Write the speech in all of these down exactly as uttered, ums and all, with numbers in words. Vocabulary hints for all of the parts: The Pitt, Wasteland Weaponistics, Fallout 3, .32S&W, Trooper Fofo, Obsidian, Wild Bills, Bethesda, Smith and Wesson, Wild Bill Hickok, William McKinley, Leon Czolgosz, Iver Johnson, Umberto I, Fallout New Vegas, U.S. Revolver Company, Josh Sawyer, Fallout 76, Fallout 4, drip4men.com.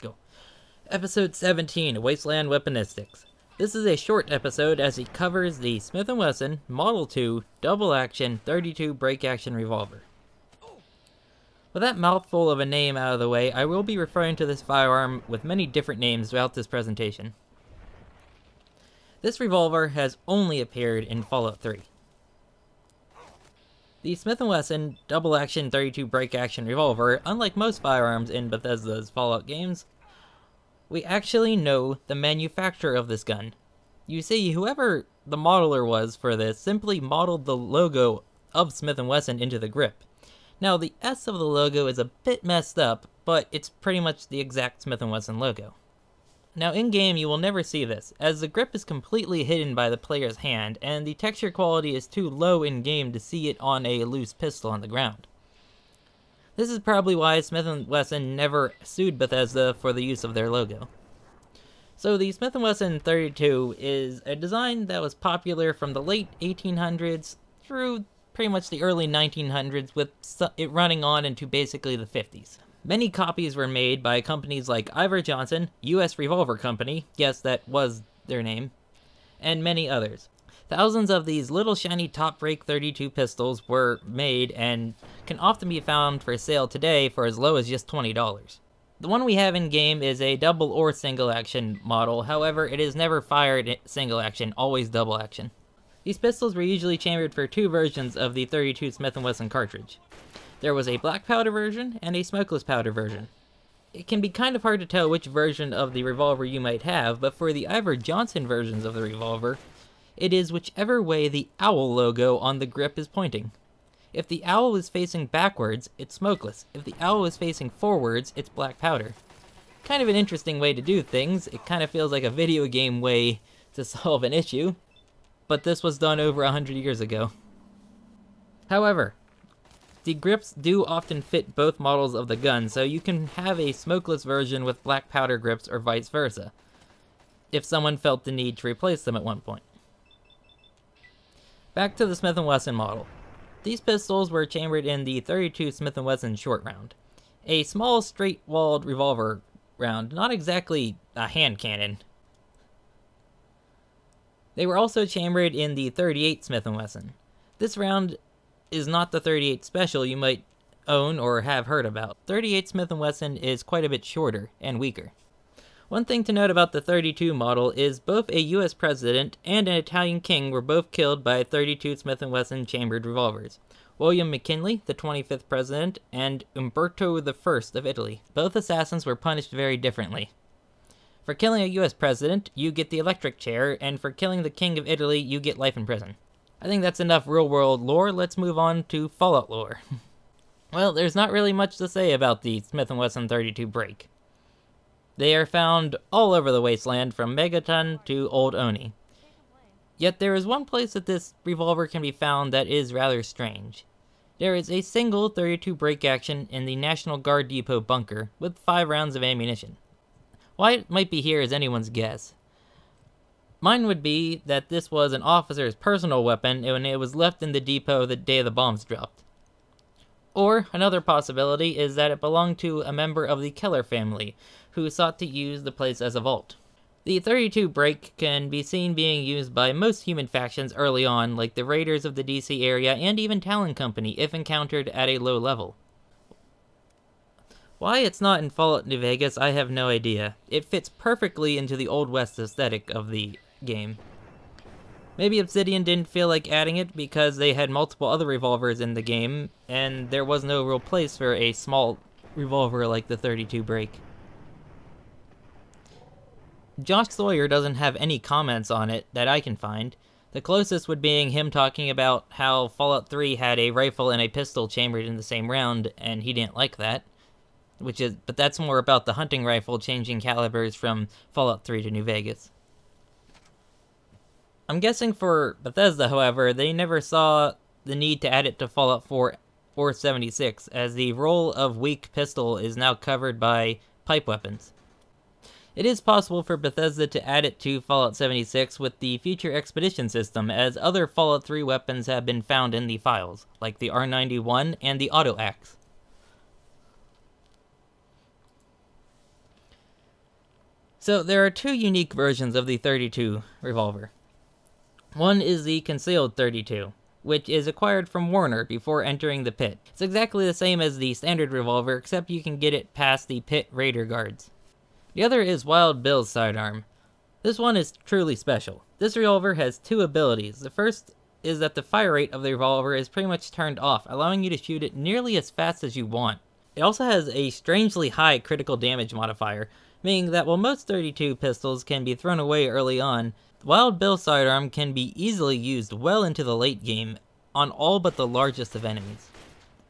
go. Episode seventeen, Wasteland Weaponistics. This is a short episode as it covers the Smith and Wesson Model two Double Action thirty-two Break Action Revolver. With that mouthful of a name out of the way, I will be referring to this firearm with many different names throughout this presentation. This revolver has only appeared in Fallout three. The Smith and Wesson Double Action thirty-two Break Action Revolver, unlike most firearms in Bethesda's Fallout games, we actually know the manufacturer of this gun. You see, whoever the modeler was for this simply modeled the logo of Smith and Wesson into the grip. Now, the S of the logo is a bit messed up, but it's pretty much the exact Smith and Wesson logo. Now, in-game, you will never see this, as the grip is completely hidden by the player's hand, and the texture quality is too low in-game to see it on a loose pistol on the ground. This is probably why Smith and Wesson never sued Bethesda for the use of their logo. So the Smith and Wesson thirty-two is a design that was popular from the late eighteen hundreds through pretty much the early nineteen hundreds, with it running on into basically the fifties. Many copies were made by companies like Iver Johnson, U S Revolver Company, yes that was their name, and many others. Thousands of these little shiny top break thirty-two pistols were made and can often be found for sale today for as low as just twenty dollars. The one we have in game is a double or single action model, however it is never fired single action, always double action. These pistols were usually chambered for two versions of the thirty-two Smith and Wesson cartridge. There was a black powder version and a smokeless powder version. It can be kind of hard to tell which version of the revolver you might have, but for the Iver Johnson versions of the revolver, it is whichever way the owl logo on the grip is pointing. If the owl is facing backwards, it's smokeless. If the owl is facing forwards, it's black powder. Kind of an interesting way to do things. It kind of feels like a video game way to solve an issue, but this was done over a hundred years ago. However, the grips do often fit both models of the gun, so you can have a smokeless version with black powder grips or vice versa, if someone felt the need to replace them at one point. Back to the Smith and Wesson model. These pistols were chambered in the thirty-two Smith and Wesson short round. A small straight-walled revolver round, not exactly a hand cannon. They were also chambered in the thirty-eight Smith and Wesson. This round is not the thirty-eight special you might own or have heard about. thirty-eight Smith and Wesson is quite a bit shorter and weaker. One thing to note about the thirty-two model is both a U S president and an Italian king were both killed by thirty-two Smith and Wesson chambered revolvers. William McKinley, the twenty-fifth president, and Umberto the First of Italy. Both assassins were punished very differently. For killing a U S president, you get the electric chair, and for killing the king of Italy, you get life in prison. I think that's enough real-world lore, let's move on to Fallout lore. Well, there's not really much to say about the Smith and Wesson thirty-two break. They are found all over the wasteland, from Megaton to Old Oni. Yet there is one place that this revolver can be found that is rather strange. There is a single thirty-two break action in the National Guard Depot bunker, with five rounds of ammunition. Why it might be here is anyone's guess. Mine would be that this was an officer's personal weapon and it was left in the depot the day the bombs dropped. Or, another possibility is that it belonged to a member of the Keller family, who sought to use the place as a vault. The thirty-two break can be seen being used by most human factions early on, like the Raiders of the D C area and even Talon Company, if encountered at a low level. Why it's not in Fallout New Vegas, I have no idea. It fits perfectly into the Old West aesthetic of the game. Maybe Obsidian didn't feel like adding it because they had multiple other revolvers in the game, and there was no real place for a small revolver like the thirty-two break. Josh Sawyer doesn't have any comments on it that I can find. The closest would be him talking about how Fallout three had a rifle and a pistol chambered in the same round, and he didn't like that. Which is, but that's more about the hunting rifle changing calibers from Fallout three to New Vegas. I'm guessing for Bethesda, however, they never saw the need to add it to Fallout four or seventy-six, as the role of weak pistol is now covered by pipe weapons. It is possible for Bethesda to add it to Fallout seventy-six with the Future Expedition system, as other Fallout three weapons have been found in the files, like the R ninety-one and the Auto Axe. So there are two unique versions of the thirty-two revolver. One is the concealed thirty-two, which is acquired from Warner before entering the Pit. It's exactly the same as the standard revolver, except you can get it past the Pit raider guards. The other is Wild Bill's sidearm. This one is truly special. This revolver has two abilities. The first is that the fire rate of the revolver is pretty much turned off, allowing you to shoot it nearly as fast as you want. It also has a strangely high critical damage modifier, meaning that while most thirty-two pistols can be thrown away early on, Wild Bill's sidearm can be easily used well into the late game on all but the largest of enemies.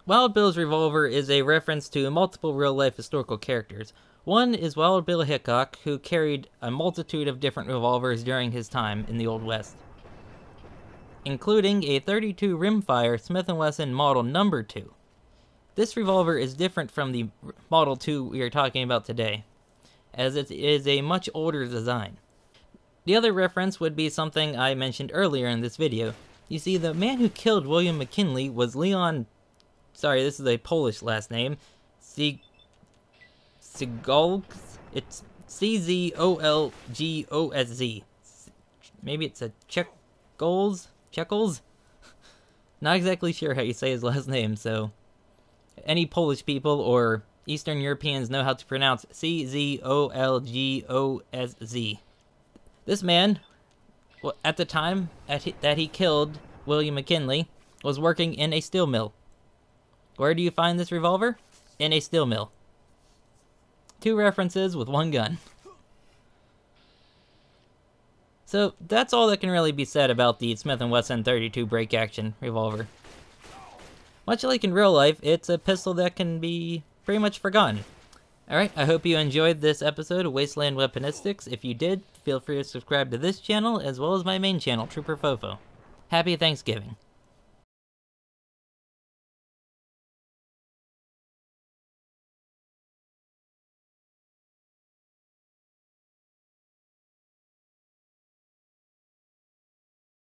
Wild Bill's revolver is a reference to multiple real-life historical characters. One is Wild Bill Hickok, who carried a multitude of different revolvers during his time in the Old West, including a thirty-two Rimfire Smith and Wesson Model number two. This revolver is different from the Model two we are talking about today, as it is a much older design. The other reference would be something I mentioned earlier in this video. You see, the man who killed William McKinley was Leon... Sorry, this is a Polish last name. C... Czolgosz? It's C Z O L G O S Z. Maybe it's a Czolgosz? Czolgosz? Not exactly sure how you say his last name, so... Any Polish people or Eastern Europeans know how to pronounce C Z O L G O S Z. This man, well, at the time at he, that he killed William McKinley, was working in a steel mill. Where do you find this revolver? In a steel mill. Two references with one gun. So that's all that can really be said about the Smith and Wesson thirty-two break action revolver. Much like in real life, it's a pistol that can be pretty much forgotten. Alright, I hope you enjoyed this episode of Wasteland Weaponistics. If you did, feel free to subscribe to this channel as well as my main channel, Trooper Fofo. Happy Thanksgiving.